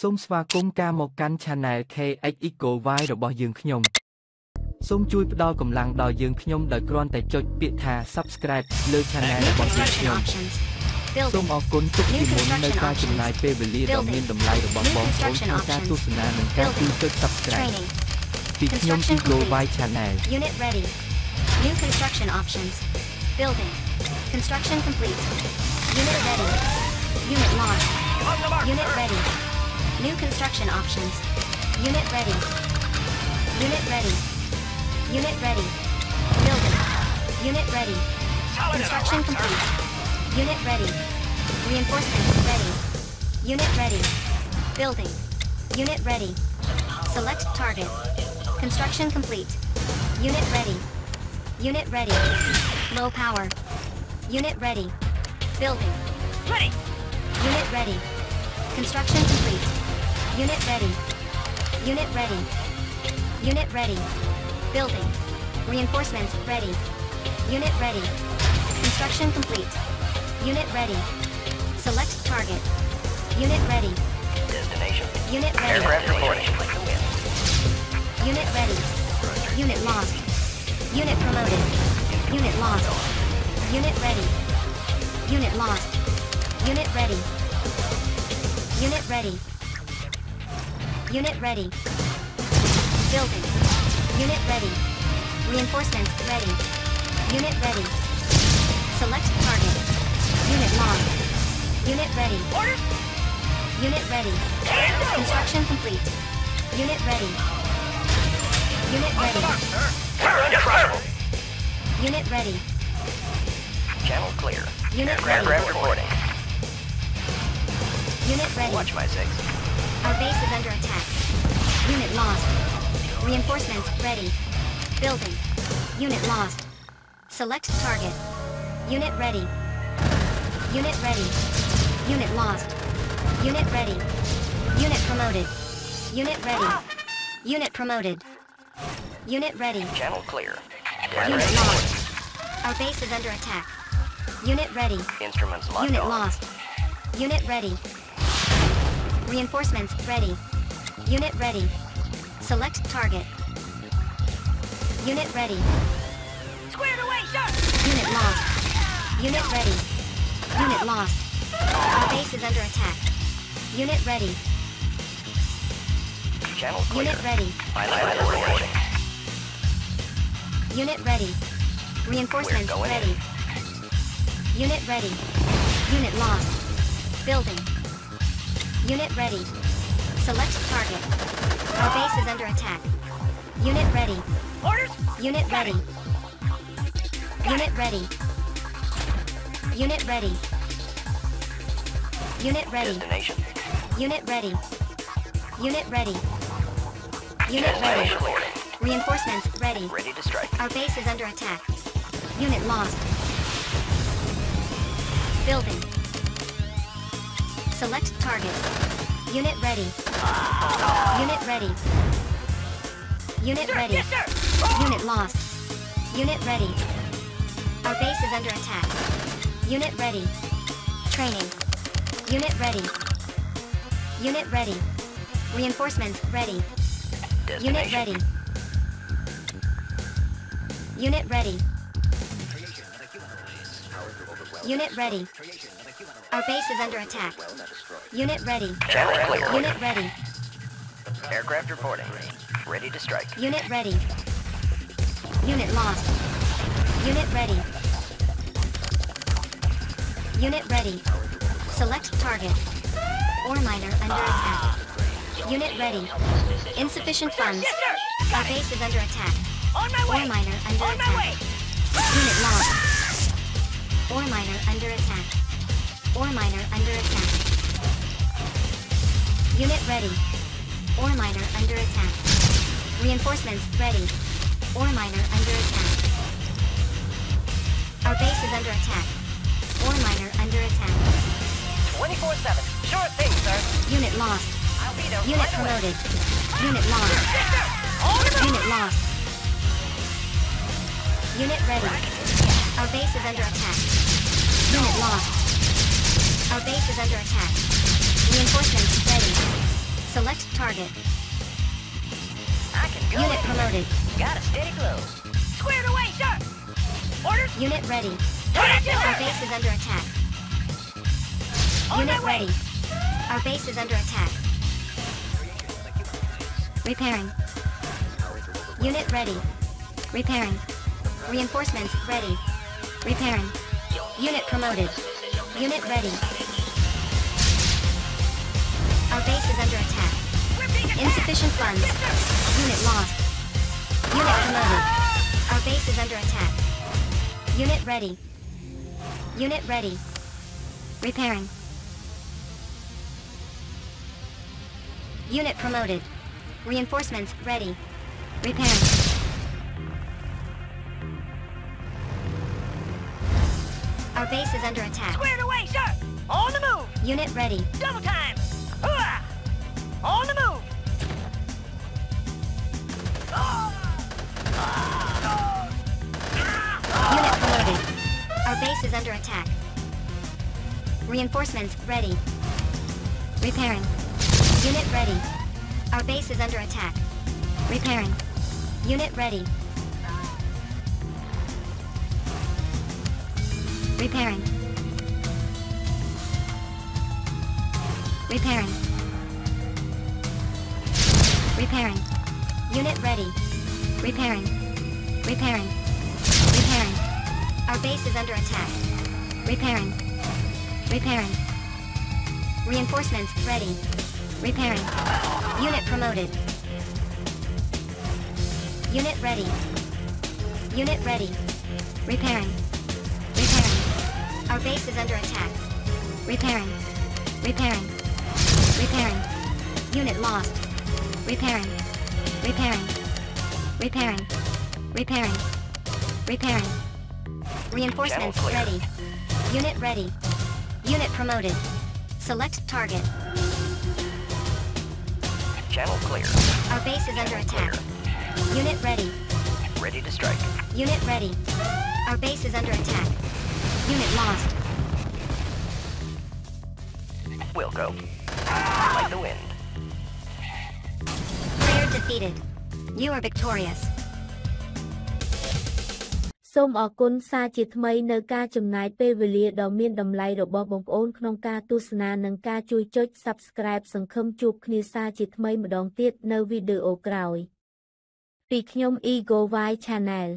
Sông Sva Cung ca một cánh channel KX Vai rồi bỏ dương nhung. Sông chui đo cầm lăng đòi dương nhung đòi con tại chốt biệt thà subscribe lơ channel bỏ dương nhung. Sông ở cồn túc đi muốn nơi ca chừng lại Peveli đồng niên đồng lại rồi bỏ bóng bốn theo ca tu sơn an mình ca tu chốt subscribe. Việt nhung Iglo Vai channel. Unit ready. New construction options. Building. Construction complete. Unit ready. Unit launched. Unit ready. New construction options. Unit ready. Unit ready. Unit ready. Building. Unit ready. Construction complete. Unit ready. Reinforcements ready. Unit ready. Building. Unit ready. Select target. Construction complete. Unit ready. Unit ready. Low power. Unit ready. Building. Ready. Unit ready. Construction complete. Unit ready. Unit ready. Unit ready. Building. Reinforcements ready. Unit ready. Construction complete. Unit ready. Select target. Unit ready. Destination. Unit ready. Aircraft reporting. Unit ready. Unit lost. Unit promoted. Unit lost. Unit ready. Unit lost. Unit ready. Unit ready. Unit ready. Building. Unit ready. Reinforcements ready. Unit ready. Select target. Unit lost. Unit ready. Order. Unit ready. Construction complete. Unit ready. Unit ready. Unit ready. Channel clear. Unit ready. Reporting. Unit ready. Watch my six. Our base is under attack. Unit lost. Reinforcements ready. Building. Unit lost. Select target. Unit ready. Unit ready. Unit lost. Unit ready. Unit promoted. Unit ready. Unit promoted. Unit ready. Channel clear. Unit lost. Our base is under attack. Unit ready. Instruments locked. Unit lost. Unit ready. Reinforcements ready. Unit ready. Select target. Unit ready. Squared away, sir. Unit lost. Unit ready. Unit lost. Our base is under attack. Unit ready. Channel clear. Unit ready. Unit ready. Reinforcements ready. In. Unit ready. Unit lost. Building. Unit ready. Select target. Our base is under attack. Unit ready. Orders. Unit ready. Unit ready. Unit ready. Unit ready. Destination. Unit ready. Unit ready. Unit ready. Reinforcements ready. Ready to strike. Our base is under attack. Unit lost. Building. Select target. Unit ready. Unit ready. Unit ready. Yes, sir. Unit lost. Unit ready. Our base is under attack. Unit ready. Training. Unit ready. Unit ready. Reinforcements ready. Unit ready. Unit ready. Unit ready. Our base is under attack. Unit ready. Unit ready. Aircraft reporting. Ready to strike. Unit ready. Unit lost. Unit ready. Unit ready. Select target. Ore miner under attack. Unit ready. Insufficient funds. Our base is under attack. On my way. Ore miner under attack. Unit lost. Ore miner under attack. Ore miner under attack. Unit ready. Ore miner under attack. Reinforcements ready. Ore miner under attack. Our base is under attack. Ore miner under attack. 24/7. Sure thing, sir. Unit lost. Unit promoted. Unit lost. Unit lost. Unit ready. Our base is under attack. Unit lost. Our base is under attack. Reinforcements ready. Select target. I can go. Unit promoted. Got a steady close. Squared away, sir! Orders? Unit ready. Our base is under attack. Unit ready. Our base is under attack. Repairing. Unit ready. Repairing. Reinforcements ready. Repairing. Unit promoted. Unit ready. Our base is under attack. Insufficient funds. Unit lost. Unit promoted. Our base is under attack. Unit ready. Unit ready. Repairing. Unit promoted. Reinforcements ready. Repairing. Our base is under attack. Squared away, sir! On the move! Unit ready. Double time! Hooah! On the move! Unit promoted. Our base is under attack. Reinforcements ready. Repairing. Unit ready. Our base is under attack. Repairing. Unit ready. Repairing. Repairing. Repairing. Unit ready. Repairing. Repairing. Repairing. Our base is under attack. Repairing. Repairing. Reinforcements ready. Repairing. Unit promoted. Unit ready. Unit ready. Repairing. Our base is under attack. Repairing. Repairing. Repairing. Unit lost. Repairing. Repairing. Repairing. Repairing. Repairing. Reinforcements ready. Unit ready. Unit promoted. Select target. Channel clear. Our base is under attack. Unit ready. Ready to strike. Unit ready. Our base is under attack. Unit lost. We'll go. Like the wind. Player defeated. You are victorious. សូមអរគុណសាជាថ្មីនៅការចំណាយពេលវេលាដ៏មានតម្លៃរបស់បងប្អូនក្នុងការទស្សនានិងការជួយចុច Subscribe សង្ឃឹមជួបគ្នាសាជាថ្មីម្ដងទៀតនៅវីដេអូក្រោយពីខ្ញុំ Eagle Wide Channel